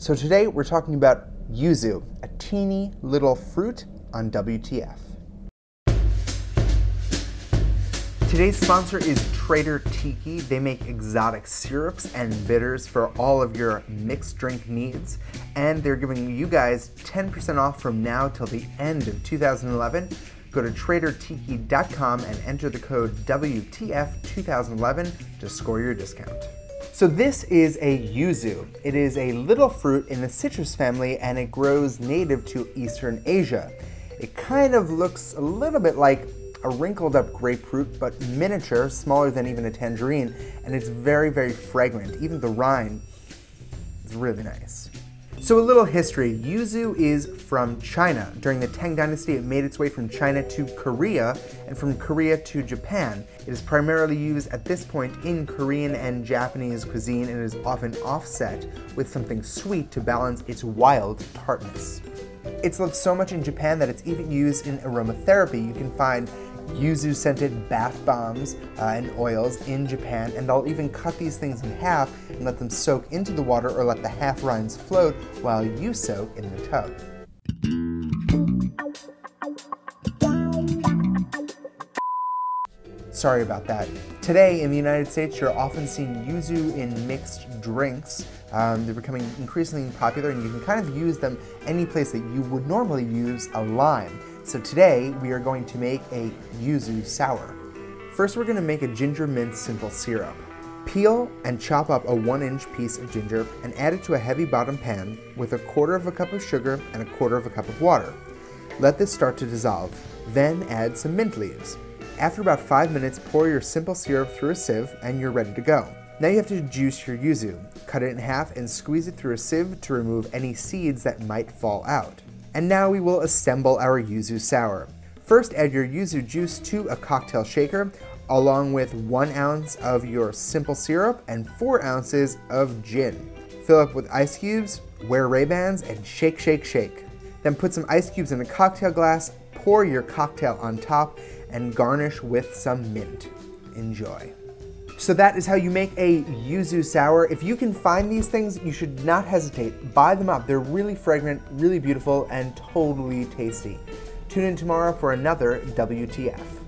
So today we're talking about yuzu, a teeny little fruit, on WTF. Today's sponsor is Trader Tiki. They make exotic syrups and bitters for all of your mixed drink needs, and they're giving you guys 10% off from now till the end of 2011. Go to TraderTiki.com and enter the code WTF2011 to score your discount. So this is a yuzu. It is a little fruit in the citrus family, and it grows native to Eastern Asia. It kind of looks a little bit like a wrinkled up grapefruit, but miniature, smaller than even a tangerine, and it's very, very fragrant. Even the rind is really nice. So a little history. Yuzu is from China. During the Tang Dynasty, it made its way from China to Korea, and from Korea to Japan. It is primarily used at this point in Korean and Japanese cuisine, and is often offset with something sweet to balance its wild tartness. It's loved so much in Japan that it's even used in aromatherapy. You can find yuzu-scented bath bombs and oils in Japan, and they'll even cut these things in half and let them soak into the water, or let the half rinds float while you soak in the tub. Sorry about that. Today in the United States, you're often seeing yuzu in mixed drinks. They're becoming increasingly popular, and you can kind of use them any place that you would normally use a lime. So today we are going to make a yuzu sour. First, we're going to make a ginger mint simple syrup. Peel and chop up a 1-inch piece of ginger and add it to a heavy bottom pan with 1/4 cup of sugar and 1/4 cup of water. Let this start to dissolve, then add some mint leaves. After about 5 minutes, pour your simple syrup through a sieve and you're ready to go. Now you have to juice your yuzu. Cut it in half and squeeze it through a sieve to remove any seeds that might fall out. And now we will assemble our yuzu sour. First, add your yuzu juice to a cocktail shaker, along with 1 ounce of your simple syrup and 4 ounces of gin. Fill up with ice cubes, wear Ray-Bans, and shake, shake, shake. Then put some ice cubes in a cocktail glass, pour your cocktail on top, and garnish with some mint. Enjoy. So that is how you make a yuzu sour. If you can find these things, you should not hesitate. Buy them up. They're really fragrant, really beautiful, and totally tasty. Tune in tomorrow for another WTF.